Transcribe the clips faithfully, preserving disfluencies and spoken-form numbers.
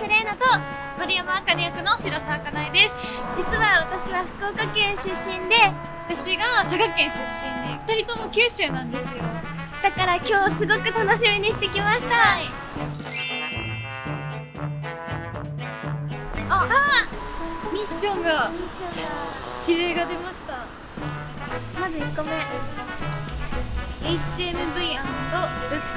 瀬玲奈と丸山あかね役の白澤かなえです。実は私は福岡県出身で、私が佐賀県出身で、ふたりとも九州なんですよ。だから今日すごく楽しみにしてきました。はい、ああミッションがミッションが指令が出ました。まずいっこめ、 エイチエムブイ ブック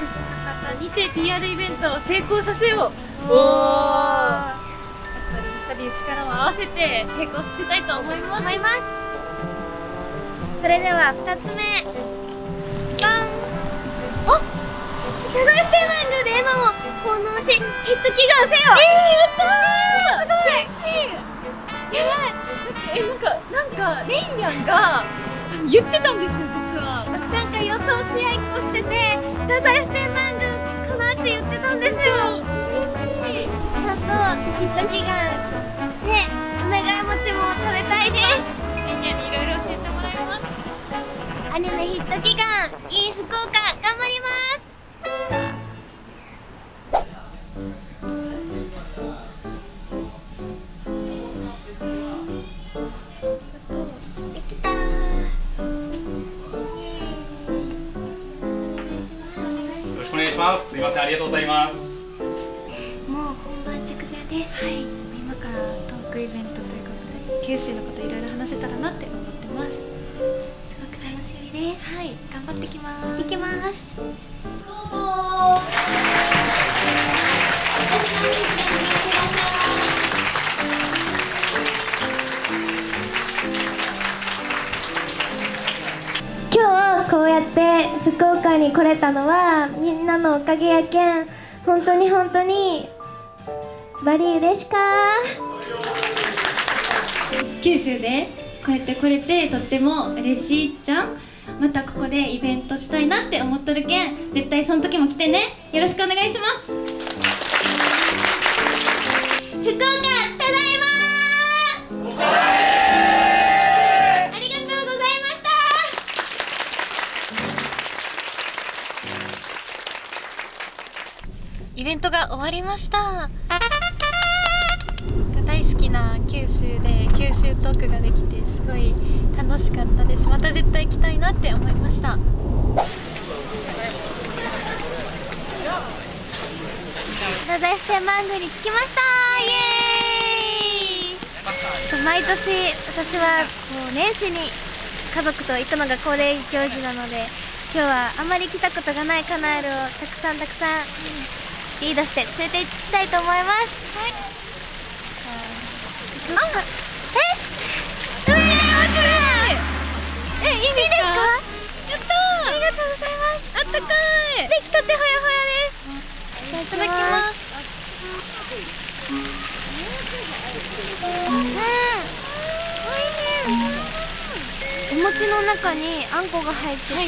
ス博多にて ピーアール イベントを成功させよう。おお、やっぱりふたり力を合わせて成功させたいと思います。思います。それではふたつめ、バン。あっ、太宰府天満宮で絵馬を奉納しヒット祈願せよ。えー、やったー、すごい嬉しい。やばい、え、なんかなんかレインヤンが言ってたんですよ、実は。なんか予想試合っこしてて、太宰府天満宮かなって言ってたんですよ。嬉しい。ちゃんとヒット祈願してお願い餅も食べたいです。レインヤンにいろいろ教えてもらいます。アニメヒット祈願 in 福岡頑張ります。すみません、ありがとうございます。もう本番直前です。はい、今からトークイベントということで、九州のこといろいろ話せたらなって思ってます。すごく楽しみです。はい、頑張ってきます。行ってきます。どうも。今日こうやって福岡に来れたのはみんなのおかげやけん、本当に本当にバリ嬉しかー。九州でこうやって来れてとっても嬉しいじゃん。またここでイベントしたいなって思っとるけん、絶対その時も来てね。よろしくお願いします。福岡ただいまー、おかえり。イベントが終わりました。大好きな九州で九州トークができてすごい楽しかったです。また絶対行きたいなって思いました。太宰府天満宮に着きました。イエーイ。ちょっと毎年私はもう年始に家族と行くのが恒例行事なので、今日はあまり来たことがないカナエルをたくさんたくさんリードして連れて行きたいと思います。はい、え、海が落ちない。え、いいんですか？やったー、ありがとうございます。あったかい、出来たてほやほやです。いただきます。おいしい。お餅の中にあんこが入ってて、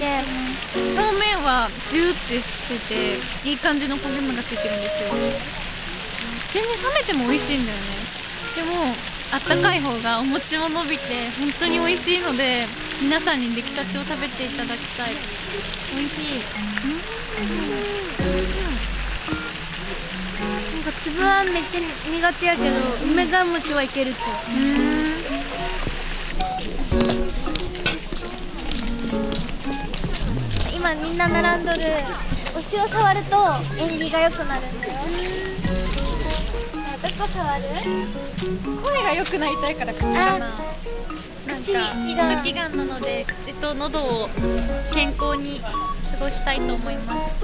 表面はジューってしてていい感じの焦げ目がついてるんですよ。全然冷めても美味しいんだよね。でもあったかい方がお餅も伸びて本当に美味しいので、皆さんに出来たてを食べていただきたい。美味しい。なんか粒はめっちゃ苦手やけど、梅が餅はいけるっちゃ。今みんな並んどる。お塩触ると縁起が良くなるんだよ。どこ触る？声が良くなりたいから口かな。口がヒット祈願なので、えっと喉を健康に過ごしたいと思います。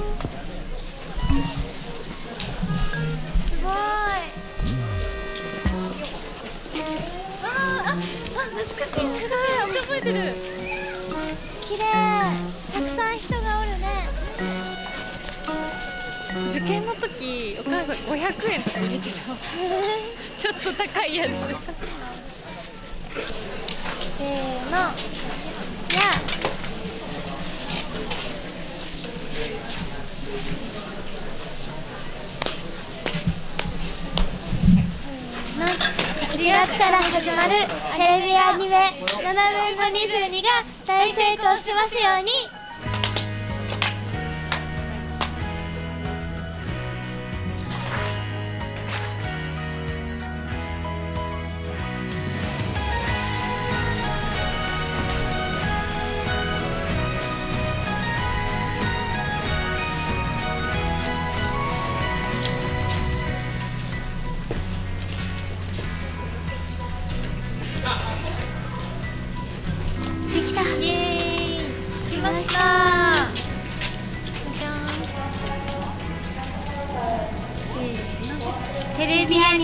すごい。ああ、あ、懐かしい。すごい。めっちゃ覚えてる。綺麗。たくさん人がおるね。受験の時お母さんごひゃくえんとか入れてたちょっと高いやつせーの、じゃあいちがつから始まるテレビアニメななぶんのにじゅうにが大成功しますように。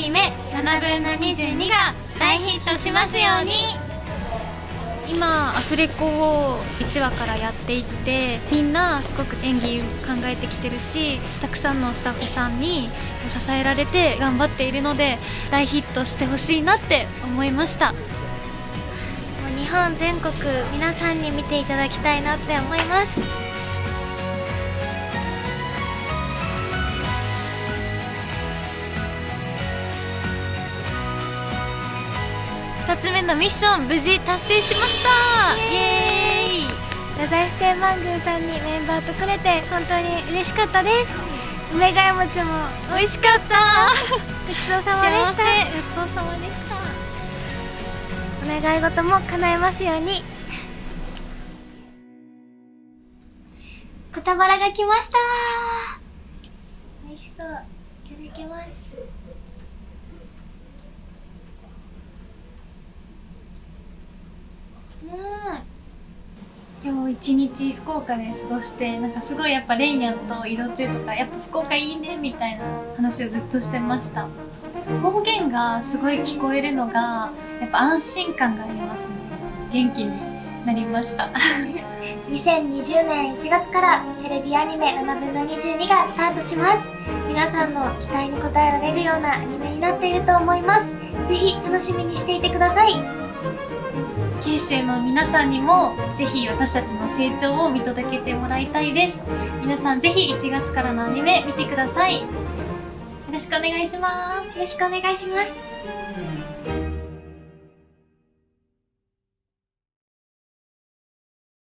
姫ななぶんのにじゅうにが大ヒットしますように。今アフレコをいちわからやっていって、みんなすごく演技考えてきてるし、たくさんのスタッフさんに支えられて頑張っているので、大ヒットしてほしいなって思いました。日本全国皆さんに見ていただきたいなって思います。ふたつめのミッション、無事達成しました。イエーイ。太宰府天満宮さんにメンバーと来れて本当に嬉しかったです。梅ヶ谷餅も美味しかった。ごちそうさまでした。ごちそうさまでした。お願い事も叶えますように。小田原が来ました。美味しそう。いただきます。うん、今日一日福岡で過ごして、なんかすごいやっぱレイニャンと移動中とか、やっぱ福岡いいねみたいな話をずっとしてました。方言がすごい聞こえるのがやっぱ安心感がありますね。元気になりました。にせんにじゅうねんいちがつからテレビアニメななぶんのにじゅうにがスタートします。皆さんの期待に応えられるようなアニメになっていると思います。ぜひ楽しみにしていてください。九州の皆さんにもぜひ私たちの成長を見届けてもらいたいです。皆さんぜひいちがつからのアニメ見てください。よろしくお願いします。よろしくお願いします。